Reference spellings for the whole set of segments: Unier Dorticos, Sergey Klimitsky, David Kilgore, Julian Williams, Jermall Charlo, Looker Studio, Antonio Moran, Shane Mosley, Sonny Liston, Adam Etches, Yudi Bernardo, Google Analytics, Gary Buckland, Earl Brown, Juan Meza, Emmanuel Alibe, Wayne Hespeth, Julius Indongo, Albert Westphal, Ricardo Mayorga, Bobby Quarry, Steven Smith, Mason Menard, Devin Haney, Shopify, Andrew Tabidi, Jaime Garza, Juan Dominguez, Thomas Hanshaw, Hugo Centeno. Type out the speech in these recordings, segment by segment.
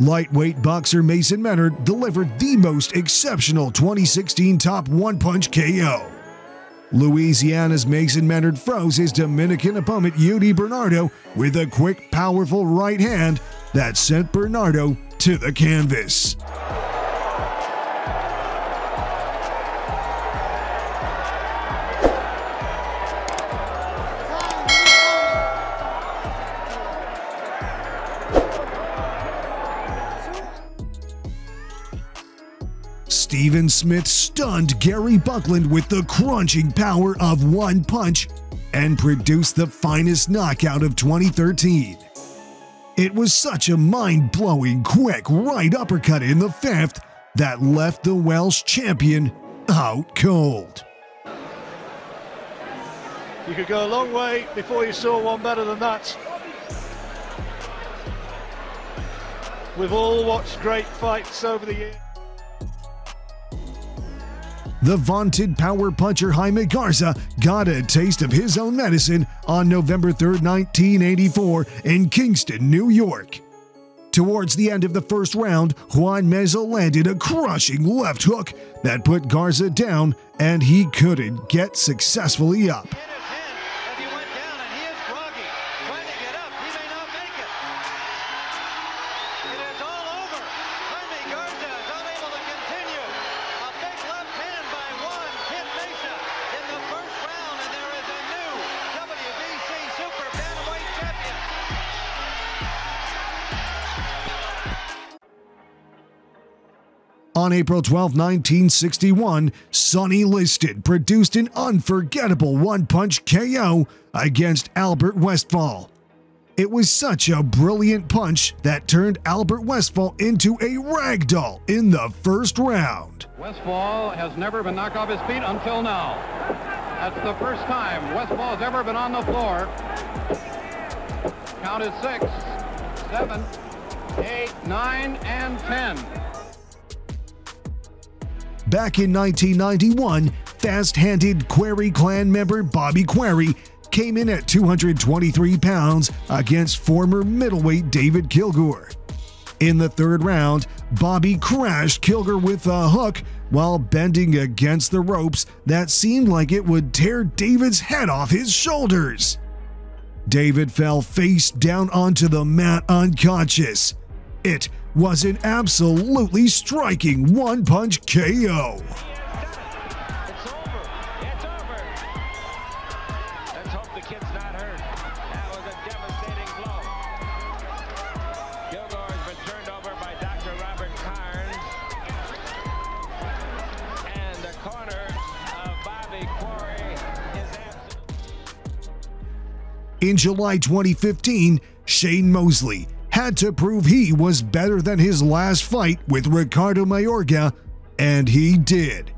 Lightweight boxer Mason Menard delivered the most exceptional 2016 top one-punch KO. Louisiana's Mason Menard froze his Dominican opponent Yudi Bernardo with a quick, powerful right hand that sent Bernardo to the canvas. Steven Smith stunned Gary Buckland with the crunching power of one punch and produced the finest knockout of 2013. It was such a mind-blowing quick right uppercut in the fifth that left the Welsh champion out cold. You could go a long way before you saw one better than that. We've all watched great fights over the years. The vaunted power puncher Jaime Garza got a taste of his own medicine on November 3, 1984 in Kingston, New York. Towards the end of the first round, Juan Meza landed a crushing left hook that put Garza down, and he couldn't get successfully up. On April 12, 1961, Sonny Liston produced an unforgettable one-punch KO against Albert Westphal. It was such a brilliant punch that turned Albert Westphal into a ragdoll in the first round. Westphal has never been knocked off his feet until now. That's the first time Westphal has ever been on the floor. Count is 6, 7, 8, 9, and 10. Back in 1991, fast-handed Quarry clan member Bobby Quarry came in at 223 pounds against former middleweight David Kilgore. In the third round, Bobby crashed Kilgore with a hook while bending against the ropes that seemed like it would tear David's head off his shoulders. David fell face down onto the mat unconscious. It was an absolutely striking one-punch KO. In July 2015, Shane Mosley had to prove he was better than his last fight with Ricardo Mayorga, and he did.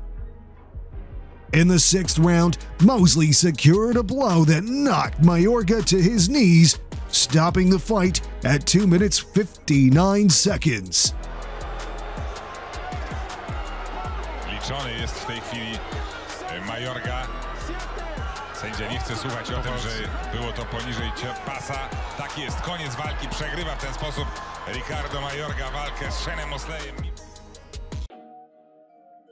In the sixth round, Mosley secured a blow that knocked Mayorga to his knees, stopping the fight at 2 minutes 59 seconds. Liczony jest w tej chwili Mayorga. Sędzia nie chce słuchać o tym, że było to poniżej pasa. Taki jest koniec walki. Przegrywa w ten sposób Ricardo Mayorga walkę z Shane'em Mosleyem.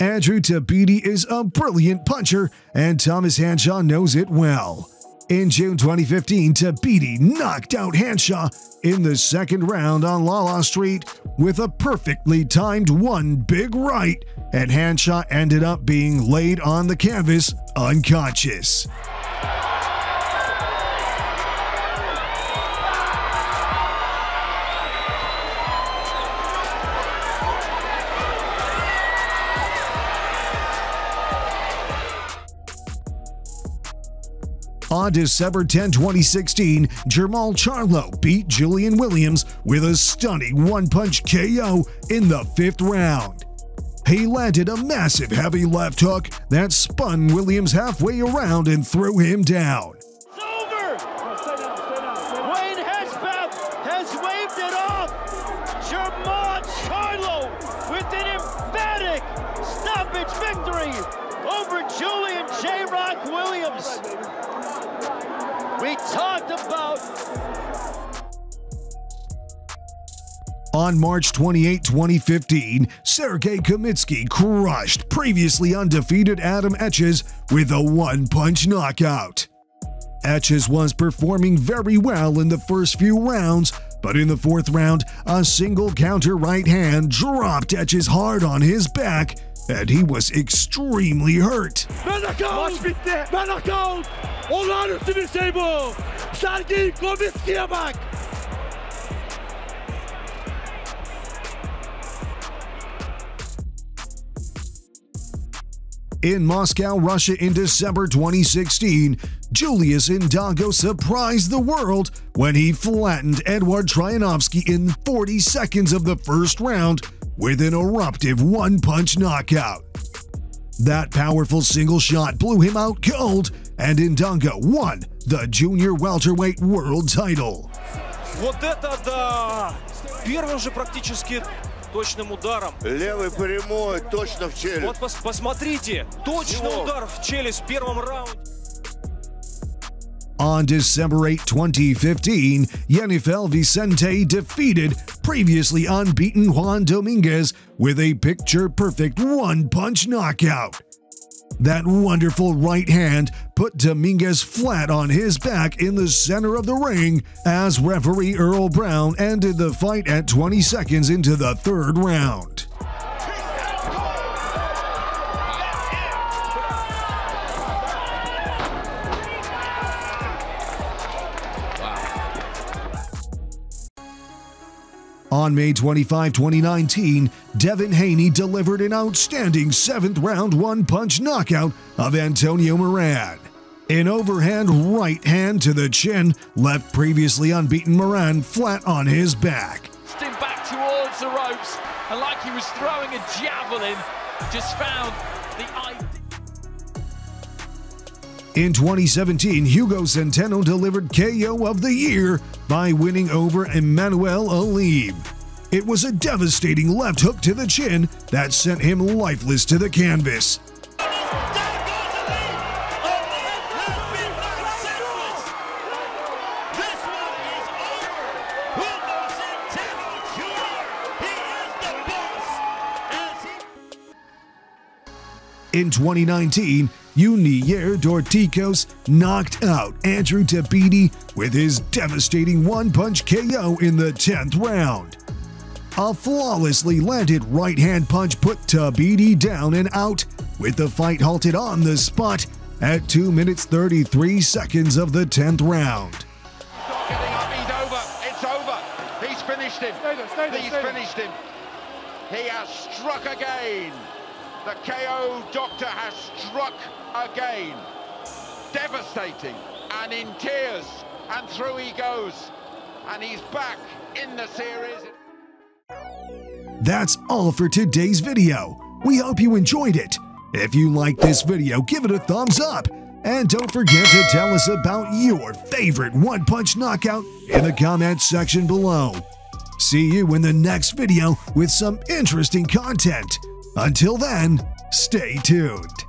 Andrew Tabidi is a brilliant puncher, and Thomas Hanshaw knows it well. In June 2015, Tabidi knocked out Hanshaw in the second round on Lala Street with a perfectly timed one big right, and Hanshaw ended up being laid on the canvas unconscious. On December 10, 2016, Jermall Charlo beat Julian Williams with a stunning one-punch KO in the fifth round. He landed a massive heavy left hook that spun Williams halfway around and threw him down. It's over! Stay down. Wayne Hespeth has waved it off! Jermall Charlo with an emphatic stoppage victory over Julian J-Rock Williams. We talked about. On March 28, 2015, Sergey Klimitsky crushed previously undefeated Adam Etches with a one-punch knockout. Etches was performing very well in the first few rounds, but in the fourth round, a single counter right hand dropped Etches hard on his back, and he was extremely hurt. Maç bitti. Olağanüstü bir şey bu. Sergey Klimitsky'ye bak. In Moscow, Russia in December 2016, Julius Indongo surprised the world when he flattened Eduard Tryanovsky in 40 seconds of the first round with an eruptive one-punch knockout. That powerful single shot blew him out cold, and Indongo won the junior welterweight world title. Вот это да! Первым же практически точным ударом. Левый прямой, точно в челюсть. Вот посмотрите, точный удар в челюсть в первом раунде. On December 8, 2015, Yanifel Vicente defeated previously unbeaten Juan Dominguez with a picture-perfect one-punch knockout. That wonderful right hand put Dominguez flat on his back in the center of the ring as referee Earl Brown ended the fight at 20 seconds into the third round. On May 25, 2019, Devin Haney delivered an outstanding seventh-round one-punch knockout of Antonio Moran. An overhand right hand to the chin left previously unbeaten Moran flat on his back. Steam back towards the ropes, and like he was throwing a javelin, just found the eye. In 2017, Hugo Centeno delivered KO of the year by winning over Emmanuel Alibe. It was a devastating left hook to the chin that sent him lifeless to the canvas. In 2019, Unier Dorticos knocked out Andrew Tabidi with his devastating one-punch KO in the 10th round. A flawlessly landed right-hand punch put Tabidi down and out, with the fight halted on the spot at 2 minutes 33 seconds of the 10th round. Stop getting up, he's over, it's over, he's finished him, he's finished him, he has struck again. The KO doctor has struck again. Devastating and in tears, and through he goes, and he's back in the series. That's all for today's video. We hope you enjoyed it. If you liked this video, give it a thumbs up, and don't forget to tell us about your favorite one-punch knockout in the comments section below. See you in the next video with some interesting content. Until then, stay tuned.